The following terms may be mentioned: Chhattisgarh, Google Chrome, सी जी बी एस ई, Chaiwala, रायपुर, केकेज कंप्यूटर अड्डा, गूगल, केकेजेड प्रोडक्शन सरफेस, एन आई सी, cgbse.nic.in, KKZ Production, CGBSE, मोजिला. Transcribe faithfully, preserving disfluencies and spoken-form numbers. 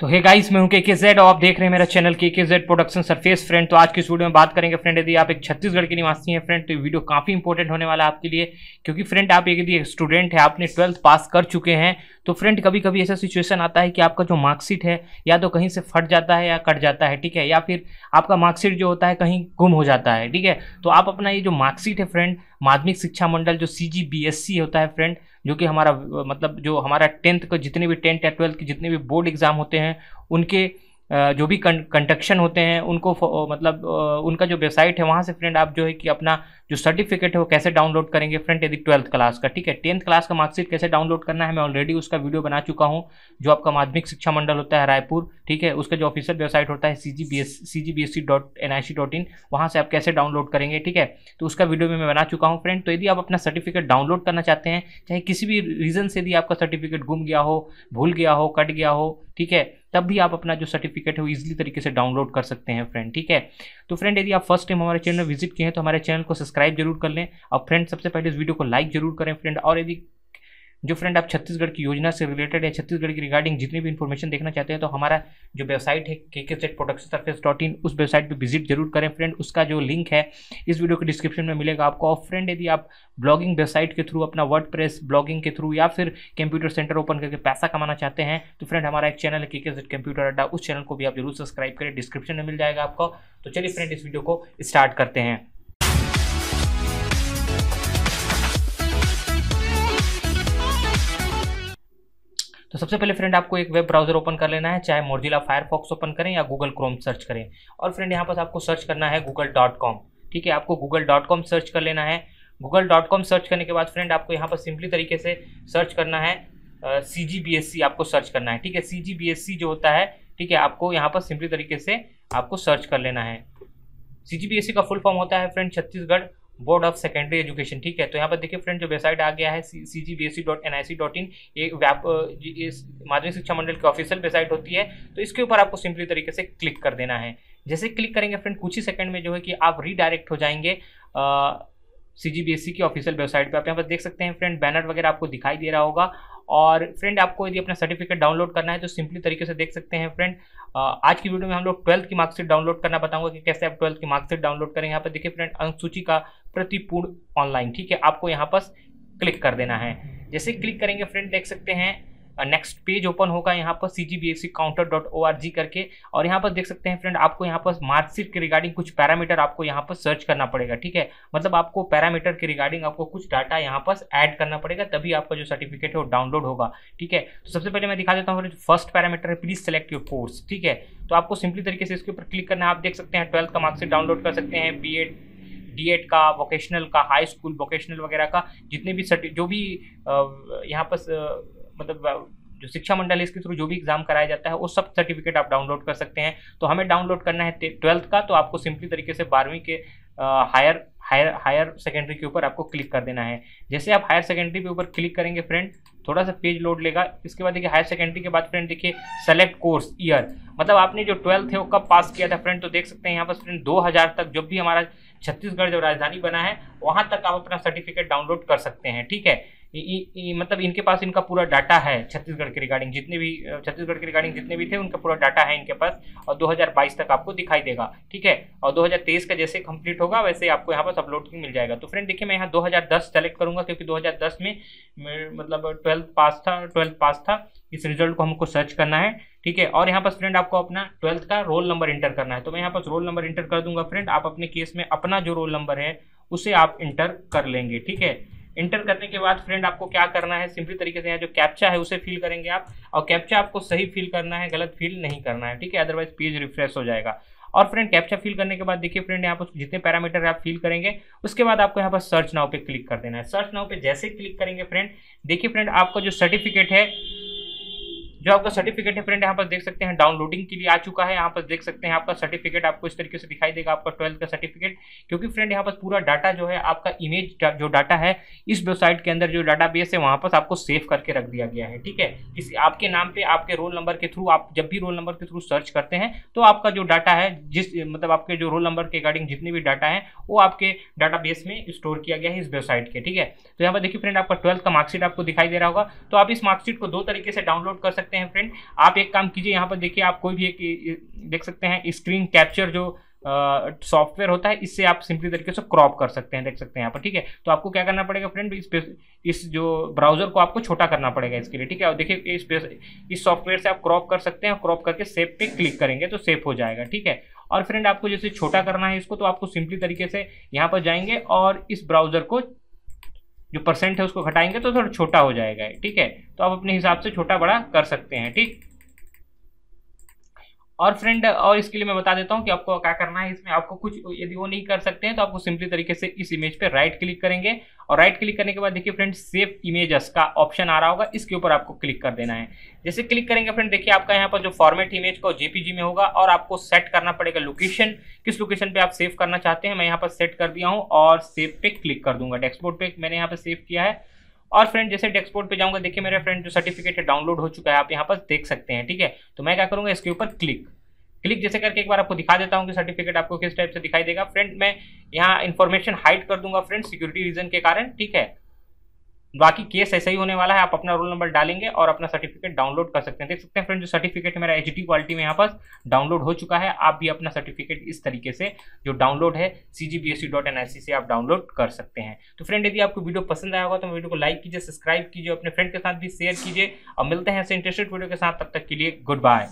तो hey guys, मैं हूं केकेजेड और आप देख रहे हैं मेरा channel केकेजेड प्रोडक्शन सरफेस। Friend, तो आज की इस वीडियो में बात करेंगे फ्रेंड, यदि आप एक छत्तीसगढ़ के निवासी हैं फ्रेंड तो ये वीडियो काफ़ी इंपॉर्टेंट होने वाला है आपके लिए, क्योंकि फ्रेंड आप यदि स्टूडेंट है, आपने ट्वेल्थ पास कर चुके हैं तो फ्रेंड कभी कभी ऐसा सिचुएशन आता है कि आपका जो मार्कशीट है या तो कहीं से फट जाता है या कट जाता है, ठीक है, या फिर आपका मार्कशीट जो होता है कहीं गुम हो जाता है, ठीक है। तो आप अपना ये जो मार्कशीट है फ्रेंड, माध्यमिक शिक्षा मंडल जो सीजीबीएसई होता है फ्रेंड, जो कि हमारा मतलब जो हमारा टेंथ का जितने भी टेंथ या ट्वेल्थ के जितने भी बोर्ड एग्ज़ाम होते हैं उनके जो भी कंडक्शन होते हैं उनको मतलब उनका जो वेबसाइट है वहाँ से फ्रेंड आप जो है कि अपना जो सर्टिफिकेट है वो कैसे डाउनलोड करेंगे फ्रेंड यदि ट्वेल्थ क्लास का, ठीक है, टेंथ क्लास का मार्कशीट कैसे डाउनलोड करना है मैं ऑलरेडी उसका वीडियो बना चुका हूँ। जो आपका माध्यमिक शिक्षा मंडल होता है रायपुर, ठीक है, उसका जो ऑफिशियल वेबसाइट होता है सी जी बी एस ई dot एन आई सी dot in, वहाँ से आप कैसे डाउनलोड करेंगे, ठीक है, तो उसका वीडियो भी मैं बना चुका हूँ फ्रेंड। तो यदि आप अपना सर्टिफिकेट डाउनलोड करना चाहते हैं, चाहे किसी भी रीज़न से यदि आपका सर्टिफिकेट गुम गया हो, भूल गया हो, कट गया हो, ठीक है, तब भी आप अपना जो सर्टिफिकेट है वो इजीली तरीके से डाउनलोड कर सकते हैं फ्रेंड, ठीक है। तो फ्रेंड यदि आप फर्स्ट टाइम हमारे चैनल विजिट किए हैं तो हमारे चैनल को सब्सक्राइब जरूर कर लें और फ्रेंड सबसे पहले इस वीडियो को लाइक जरूर करें फ्रेंड। और यदि जो फ्रेंड आप छत्तीसगढ़ की योजना से रिलेटेड या छत्तीसगढ़ की रिगार्डिंग जितनी भी इन्फॉर्मेशन देखना चाहते हैं तो हमारा जो वेबसाइट है KKZ production surface dot in, उस वेबसाइट पे विजिट जरूर करें फ्रेंड। उसका जो लिंक है इस वीडियो के डिस्क्रिप्शन में मिलेगा आपको। और फ्रेंड यदि आप ब्लॉगिंग वेबसाइट के थ्रू, अपना वर्डप्रेस ब्लॉगिंग के थ्रू या फिर कंप्यूटर सेंटर ओपन करके पैसा कमाना चाहते हैं तो फ्रेंड हमारा एक चैनल है केकेज कंप्यूटर अड्डा, उस चैनल को भी आप जरूर सब्सक्राइब करें, डिस्क्रिप्शन में मिल जाएगा आपको। तो चलिए फ्रेंड इस वीडियो को स्टार्ट करते हैं। तो सबसे पहले फ्रेंड आपको एक वेब ब्राउजर ओपन कर लेना है, चाहे मोजिला फायरफॉक्स ओपन करें या गूगल क्रोम सर्च करें। और फ्रेंड यहाँ पर आपको सर्च करना है गूगल डॉट कॉम, ठीक है, आपको गूगल डॉट कॉम सर्च कर लेना है। गूगल डॉट कॉम सर्च करने के बाद फ्रेंड आपको यहाँ पर सिंपली तरीके से सर्च करना है सी जी बी एस ई, आपको सर्च करना है, ठीक है, सी जी बी एस ई जो होता है, ठीक है, आपको यहाँ पर सिंपली तरीके से आपको सर्च कर लेना है। सी जी बी एस ई का फुल फॉर्म होता है friend Chhattisgarh board of secondary education, ठीक है। तो यहाँ पर देखिए फ्रेंड जो वेबसाइट आ गया है सी जी बी एस ई dot एन आई सी dot in, ये माध्यमिक शिक्षा मंडल की ऑफिशियल वेबसाइट होती है। तो इसके ऊपर आपको सिंपली तरीके से क्लिक कर देना है। जैसे क्लिक करेंगे फ्रेंड कुछ ही सेकंड में जो है कि आप रीडायरेक्ट हो जाएंगे सी जी बी एस ई की ऑफिशियल वेबसाइट पे। आप यहाँ पर देख सकते हैं फ्रेंड बैनर वगैरह आपको दिखाई दे रहा होगा। और फ्रेंड आपको यदि अपना सर्टिफिकेट डाउनलोड करना है तो सिंपली तरीके से देख सकते हैं फ्रेंड। आज की वीडियो में हम लोग ट्वेल्थ की मार्कशीट डाउनलोड करना बताऊंगा कि कैसे आप ट्वेल्थ की मार्कशीट डाउनलोड करेंगे। यहाँ पर देखिए फ्रेंड अंकसूची का प्रतिपूर्ण ऑनलाइन, ठीक है, आपको यहाँ पर क्लिक कर देना है। जैसे क्लिक करेंगे फ्रेंड देख सकते हैं नेक्स्ट पेज ओपन होगा यहाँ पर सी जी बी एस ई counter dot O R G करके। और यहाँ पर देख सकते हैं फ्रेंड आपको यहाँ पर मार्कशीट के रिगार्डिंग कुछ पैरामीटर आपको यहाँ पर सर्च करना पड़ेगा, ठीक है, मतलब आपको पैरामीटर के रिगार्डिंग आपको कुछ डाटा यहाँ पर ऐड करना पड़ेगा तभी आपका जो सर्टिफिकेट है वो डाउनलोड होगा, ठीक है। तो सबसे पहले मैं दिखा देता हूँ फर्स्ट पैरामीटर है प्लीज सेलेक्ट योर कोर्स, ठीक है, तो आपको सिंपली तरीके से इसके ऊपर क्लिक करना है। आप देख सकते हैं ट्वेल्थ का मार्कशीट डाउनलोड कर सकते हैं, बी एड डी एड का, वोकेशनल का, हाई स्कूल वोकेशनल वगैरह का, जितने भी जो भी यहाँ पर मतलब जो शिक्षा मंडल है इसके थ्रू जो भी एग्जाम कराया जाता है वो सब सर्टिफिकेट आप डाउनलोड कर सकते हैं। तो हमें डाउनलोड करना है ट्वेल्थ का, तो आपको सिंपली तरीके से बारहवीं के हायर हायर हायर सेकेंडरी के ऊपर आपको क्लिक कर देना है। जैसे आप हायर सेकेंडरी के ऊपर क्लिक करेंगे फ्रेंड थोड़ा सा पेज लोड लेगा। इसके बाद देखिए हायर सेकेंडरी के बाद फ्रेंड देखिए सेलेक्ट कोर्स ईयर, मतलब आपने जो ट्वेल्थ है वो कब पास किया था फ्रेंड। तो देख सकते हैं यहाँ पर फ्रेंड दो हज़ार तक, जब भी हमारा छत्तीसगढ़ जब राजधानी बना है वहाँ तक आप अपना सर्टिफिकेट डाउनलोड कर सकते हैं, ठीक है। इ, इ, मतलब इनके पास इनका पूरा डाटा है छत्तीसगढ़ के रिगार्डिंग, जितने भी छत्तीसगढ़ के रिगार्डिंग जितने भी थे उनका पूरा डाटा है इनके पास। और दो हज़ार बाईस तक आपको दिखाई देगा, ठीक है, और दो हज़ार तेईस का जैसे कंप्लीट होगा वैसे आपको यहाँ पर अपलोड मिल जाएगा। तो फ्रेंड देखिए मैं यहाँ दो हज़ार दस सेलेक्ट करूँगा क्योंकि दो हज़ार दस में मतलब ट्वेल्थ पास था ट्वेल्थ पास था इस रिजल्ट को हमको सर्च करना है, ठीक है। और यहाँ पर फ्रेंड आपको अपना ट्वेल्थ का रोल नंबर इंटर करना है, तो मैं यहाँ पर रोल नंबर इंटर कर दूंगा फ्रेंड। आप अपने केस में अपना जो रोल नंबर है उसे आप इंटर कर लेंगे, ठीक है। इंटर करने के बाद फ्रेंड आपको क्या करना है, सिंपली तरीके से यहाँ जो कैप्चा है उसे फिल करेंगे आप, और कैप्चा आपको सही फिल करना है, गलत फिल नहीं करना है, ठीक है, अदरवाइज पेज रिफ्रेश हो जाएगा। और फ्रेंड कैप्चा फिल करने के बाद देखिए फ्रेंड यहाँ पर जितने पैरामीटर आप फिल करेंगे उसके बाद आपको यहाँ पर सर्च नाउ पे क्लिक कर देना है। सर्च नाउ पे जैसे क्लिक करेंगे फ्रेंड देखिए फ्रेंड आपका जो सर्टिफिकेट है जो आपका सर्टिफिकेट है फ्रेंड यहाँ पर देख सकते हैं डाउनलोडिंग के लिए आ चुका है। यहाँ पर देख सकते हैं आपका सर्टिफिकेट आपको इस तरीके से दिखाई देगा, आपका ट्वेल्थ का सर्टिफिकेट, क्योंकि फ्रेंड यहाँ पर पूरा डाटा जो है आपका इमेज जो डाटा है इस वेबसाइट के अंदर जो डाटा बेस है वहाँ पर आपको सेव करके रख दिया गया है, ठीक है। इस आपके नाम पे आपके रोल नंबर के थ्रू आप जब भी रोल नंबर के थ्रू सर्च करते हैं तो आपका जो डाटा है जिस मतलब आपके जो रोल नंबर के रिगार्डिंग जितने भी डाटा है वो आपके डाटा बेस में स्टोर किया गया है इस वेबसाइट के, ठीक है। तो यहाँ पर देखिए फ्रेंड आपका ट्वेल्थ का मार्कशीट आपको दिखाई दे रहा होगा। तो आप इस मार्कशीट को दो तरीके से डाउनलोड कर सकते हैं। सकते हैं फ्रेंड। आप एक काम कीजिए, यहाँ पर देखिए आप कोई भी एक देख सकते हैं स्क्रीन कैप्चर जो सॉफ्टवेयर होता है, इससे आप सिंपली तरीके से क्रॉप कर सकते हैं, देख सकते हैं यहाँ पर। ठीक है, तो आपको क्या करना पड़ेगा फ्रेंड, इस इस जो ब्राउजर को आपको छोटा करना पड़ेगा इसके लिए। ठीक है, और देखिए इस इस सॉफ्टवेयर से आप क्रॉप कर सकते हैं, क्रॉप करके सेव पे क्लिक करेंगे तो सेव हो जाएगा। ठीक है, और फ्रेंड आपको जैसे छोटा करना है इसको, तो आपको सिंपली तरीके से यहाँ पर जाएंगे और इस ब्राउजर को जो परसेंट है उसको घटाएंगे तो थोड़ा छोटा हो जाएगा। ठीक है, तो आप अपने हिसाब से छोटा बड़ा कर सकते हैं। ठीक, और फ्रेंड और इसके लिए मैं बता देता हूं कि आपको क्या करना है इसमें। आपको कुछ यदि वो नहीं कर सकते हैं तो आपको सिंपली तरीके से इस इमेज पे राइट क्लिक करेंगे, और राइट क्लिक करने के बाद देखिए फ्रेंड सेव इमेजेस का ऑप्शन आ रहा होगा, इसके ऊपर आपको क्लिक कर देना है। जैसे क्लिक करेंगे फ्रेंड देखिए आपका यहाँ पर जो फॉर्मेट इमेज का जेपीजी में होगा, और आपको सेट करना पड़ेगा लोकेशन, किस लोकेशन पे आप सेव करना चाहते हैं। मैं यहाँ पर सेट कर दिया हूँ और सेव पे क्लिक कर दूंगा। डेस्कटॉप पे मैंने यहाँ पर सेव किया है, और फ्रेंड जैसे डेस्कटॉप पे जाऊंगा देखिए मेरा फ्रेंड जो सर्टिफिकेट है डाउनलोड हो चुका है, आप यहाँ पर देख सकते हैं। ठीक है, तो मैं क्या करूंगा इसके ऊपर क्लिक क्लिक जैसे करके एक बार आपको दिखा देता हूँ कि सर्टिफिकेट आपको किस टाइप से दिखाई देगा। फ्रेंड मैं यहाँ इन्फॉर्मेशन हाइड कर दूंगा फ्रेंड सिक्योरिटी रीजन के कारण। ठीक है, बाकी केस ऐसा ही होने वाला है, आप अपना रोल नंबर डालेंगे और अपना सर्टिफिकेट डाउनलोड कर सकते हैं। देख सकते हैं फ्रेंड जो सर्टिफिकेट है मेरा एच डी क्वालिटी में यहाँ पर डाउनलोड हो चुका है। आप भी अपना सर्टिफिकेट इस तरीके से जो डाउनलोड है सी जी बी एस ई dot एन आई सी से आप डाउनलोड कर सकते हैं। तो फ्रेंड यदि आपको वीडियो पसंद आया होगा तो वीडियो को लाइक कीजिए, सब्सक्राइब कीजिए, अपने फ्रेंड के साथ भी शेयर कीजिए, और मिलते हैं ऐसे इंटरेस्टेड वीडियो के साथ। तब तक के लिए गुड बाय।